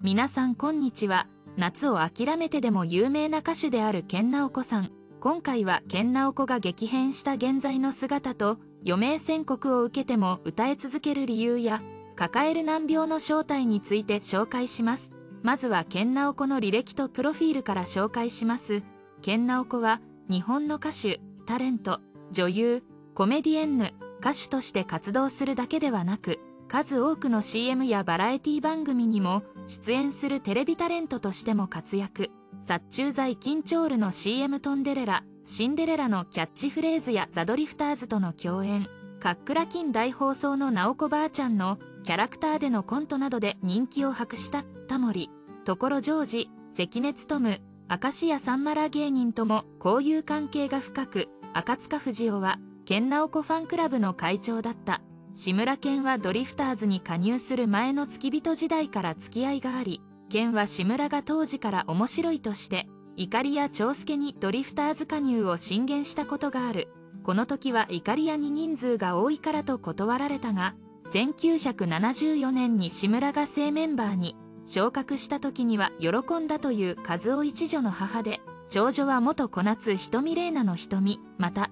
皆さんこんにちは。夏を諦めてでも有名な歌手である研ナオコさん。今回は研ナオコが激変した現在の姿と、余命宣告を受けても歌い続ける理由や、抱える難病の正体について紹介します。まずは研ナオコの履歴とプロフィールから紹介します。研ナオコは日本の歌手、タレント、女優、コメディエンヌ、歌手として活動するだけではなく、数多くの CM やバラエティ番組にも出演するテレビタレントとしても活躍。殺虫剤キンチョールの CM トンデレラ、シンデレラのキャッチフレーズやザ・ドリフターズとの共演、カックラキン大放送のナオコばあちゃんのキャラクターでのコントなどで人気を博したタモリ、所ジョージ、関根勤、明石家さんまら芸人とも交友関係が深く、赤塚不二夫は研ナオコファンクラブの会長だった。志村けんはドリフターズに加入する前の付き人時代から付き合いがあり、けんは志村が当時から面白いとして、いかりや長介にドリフターズ加入を進言したことがある。この時はいかりやに人数が多いからと断られたが、1974年に志村が正メンバーに昇格した時には喜んだという和夫一女の母で、長女は元小夏瞳玲奈の瞳、また、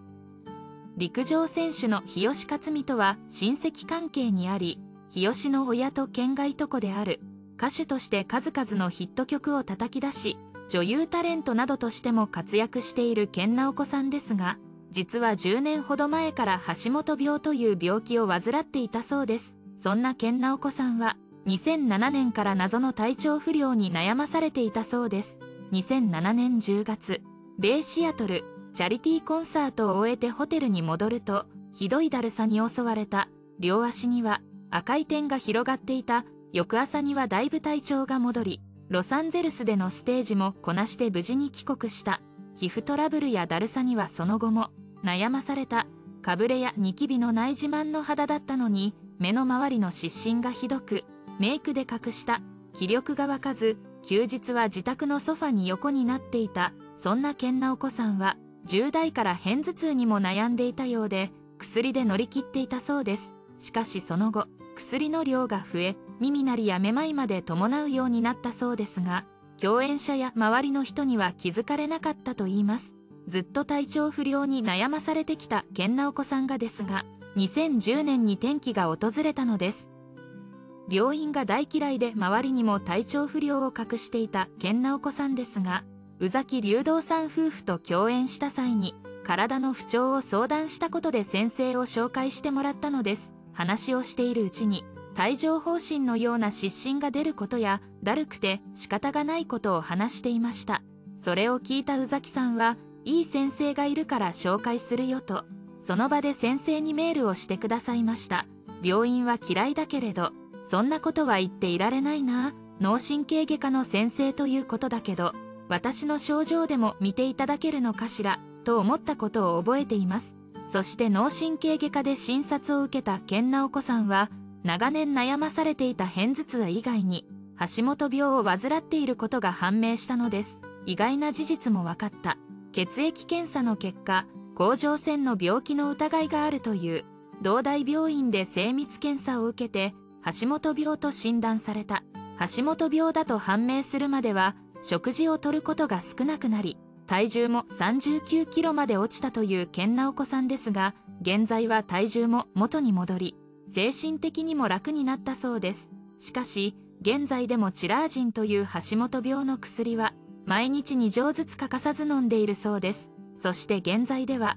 陸上選手の日吉克実とは親戚関係にあり、日吉の親と県外とこである。歌手として数々のヒット曲を叩き出し、女優タレントなどとしても活躍している研ナオコさんですが、実は10年ほど前から橋本病という病気を患っていたそうです。そんな研ナオコさんは2007年から謎の体調不良に悩まされていたそうです。2007年10月、米シアトル、チャリティーコンサートを終えてホテルに戻ると、ひどいだるさに襲われた。両足には赤い点が広がっていた。翌朝にはだいぶ体調が戻り、ロサンゼルスでのステージもこなして無事に帰国した。皮膚トラブルやだるさにはその後も悩まされた。かぶれやニキビのない自慢の肌だったのに、目の周りの湿疹がひどく、メイクで隠した。気力が湧かず、休日は自宅のソファに横になっていた。そんな研ナオコさんは、10代から片頭痛にも悩んでいたようで、薬で乗り切っていたそうです。しかしその後、薬の量が増え、耳鳴りやめまいまで伴うようになったそうですが、共演者や周りの人には気づかれなかったといいます。ずっと体調不良に悩まされてきた研ナオコさんがですが、2010年に転機が訪れたのです。病院が大嫌いで周りにも体調不良を隠していた研ナオコさんですが、宇崎竜童さん夫婦と共演した際に体の不調を相談したことで先生を紹介してもらったのです。話をしているうちに帯状疱疹のような湿疹が出ることや、だるくて仕方がないことを話していました。それを聞いた宇崎さんは、いい先生がいるから紹介するよとその場で先生にメールをしてくださいました。病院は嫌いだけれど、そんなことは言っていられないな、脳神経外科の先生ということだけど、私の症状でも見ていただけるのかしらと思ったことを覚えています。そして脳神経外科で診察を受けた研ナオコさんは、長年悩まされていた片頭痛以外に橋本病を患っていることが判明したのです。意外な事実も分かった。血液検査の結果、甲状腺の病気の疑いがあるという。同大病院で精密検査を受けて橋本病と診断された。橋本病だと判明するまでは食事をとることが少なくなり、体重も39キロまで落ちたという研ナオコさんですが、現在は体重も元に戻り、精神的にも楽になったそうです。しかし現在でもチラージンという橋本病の薬は毎日2錠ずつ欠かさず飲んでいるそうです。そして現在では、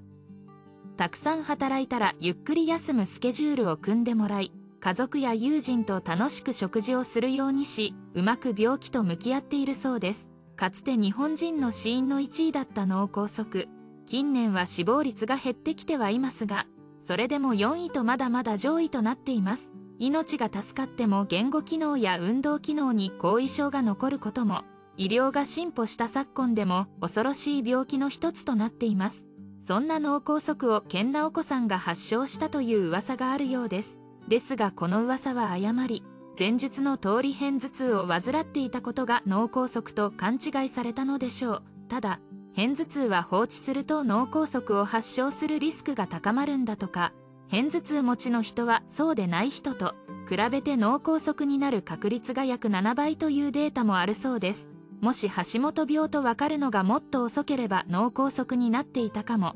たくさん働いたらゆっくり休むスケジュールを組んでもらい、家族や友人と楽しく食事をするようにし、うまく病気と向き合っているそうです。かつて日本人の死因の1位だった脳梗塞。近年は死亡率が減ってきてはいますが、それでも4位とまだまだ上位となっています。命が助かっても言語機能や運動機能に後遺症が残ることも、医療が進歩した昨今でも恐ろしい病気の一つとなっています。そんな脳梗塞を研ナオコさんが発症したという噂があるようです。ですがこの噂は誤り、前述の通り片頭痛を患っていたことが脳梗塞と勘違いされたのでしょう。ただ、片頭痛は放置すると脳梗塞を発症するリスクが高まるんだとか、片頭痛持ちの人はそうでない人と比べて脳梗塞になる確率が約7倍というデータもあるそうです。もし橋本病と分かるのがもっと遅ければ脳梗塞になっていたかも。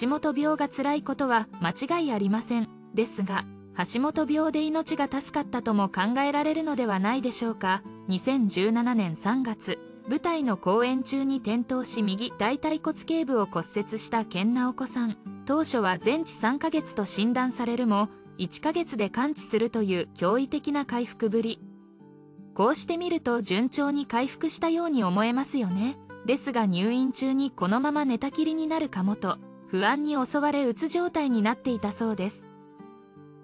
橋本病が辛いことは間違いありません。ですが橋本病で命が助かったとも考えられるのではないでしょうか。2017年3月舞台の公演中に転倒し右大腿骨頸部を骨折した研ナオコさん。当初は全治3ヶ月と診断されるも1ヶ月で完治するという驚異的な回復ぶり。こうして見ると順調に回復したように思えますよね。ですが入院中にこのまま寝たきりになるかもと不安に襲われうつ状態になっていたそうです。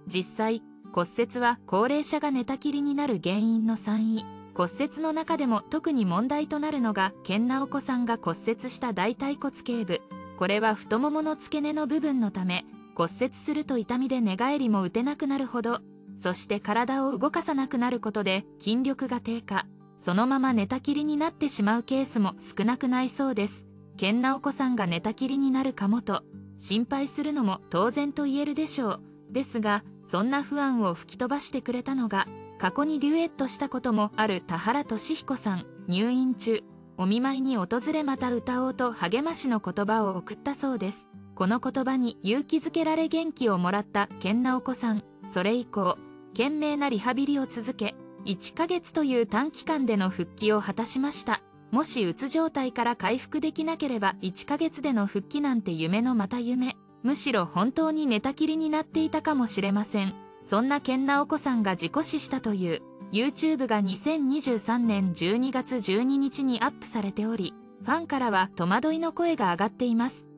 実際骨折は高齢者が寝たきりになる原因の3位。骨折の中でも特に問題となるのが研ナオコさんが骨折した大腿骨頸部。これは太ももの付け根の部分のため骨折すると痛みで寝返りも打てなくなるほど、そして体を動かさなくなることで筋力が低下、そのまま寝たきりになってしまうケースも少なくないそうです。研ナオコさんが寝たきりになるかもと心配するのも当然と言えるでしょう。ですがそんな不安を吹き飛ばしてくれたのが過去にデュエットしたこともある田原俊彦さん。入院中お見舞いに訪れまた歌おうと励ましの言葉を送ったそうです。この言葉に勇気づけられ元気をもらった研ナオコさん。それ以降懸命なリハビリを続け1ヶ月という短期間での復帰を果たしました。もしうつ状態から回復できなければ1ヶ月での復帰なんて夢のまた夢。むしろ本当に寝たきりになっていたかもしれません。そんな研ナオコさんが事故死したという YouTube が2023年12月12日にアップされており、ファンからは戸惑いの声が上がっています。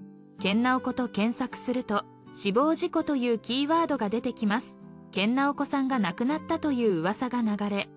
研ナオコと検索すると死亡事故というキーワードが出てきます。研ナオコさんが亡くなったという噂が流れ、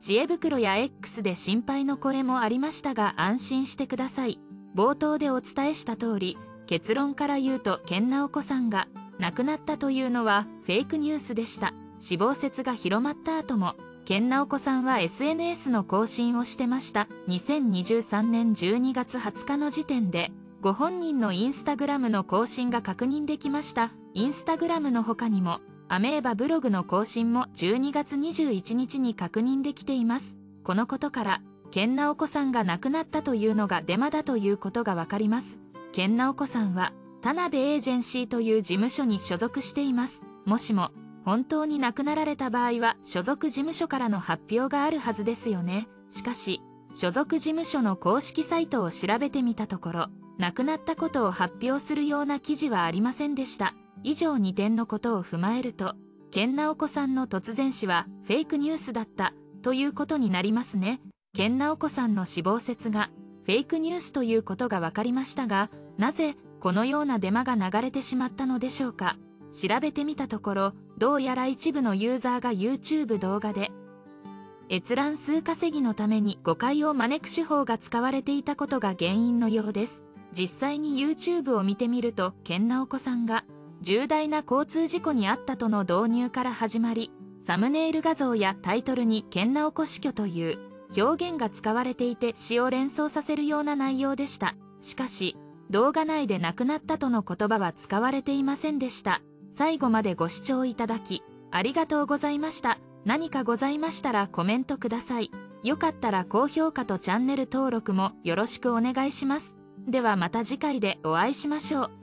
知恵袋や X で心配の声もありましたが安心してください。冒頭でお伝えした通り結論から言うと研ナオコさんが亡くなったというのはフェイクニュースでした。死亡説が広まった後も研ナオコさんは SNS の更新をしてました。2023年12月20日の時点でご本人のインスタグラムの更新が確認できました。インスタグラムの他にもアメーバブログの更新も12月21日に確認できています。このことから研ナオコさんが亡くなったというのがデマだということが分かります。研ナオコさんは田辺エージェンシーという事務所に所属しています。もしも本当に亡くなられた場合は所属事務所からの発表があるはずですよね。しかし所属事務所の公式サイトを調べてみたところ亡くなったことを発表するような記事はありませんでした。以上2点のことを踏まえると研ナオコさんの突然死はフェイクニュースだったということになりますね。研ナオコさんの死亡説がフェイクニュースということが分かりましたが、なぜこのようなデマが流れてしまったのでしょうか。調べてみたところどうやら一部のユーザーが YouTube 動画で閲覧数稼ぎのために誤解を招く手法が使われていたことが原因のようです。実際に YouTube を見てみると研ナオコさんが重大な交通事故に遭ったとの導入から始まり、サムネイル画像やタイトルに研ナオコ死去という表現が使われていて死を連想させるような内容でした。しかし動画内で亡くなったとの言葉は使われていませんでした。最後までご視聴いただきありがとうございました。何かございましたらコメントください。よかったら高評価とチャンネル登録もよろしくお願いします。ではまた次回でお会いしましょう。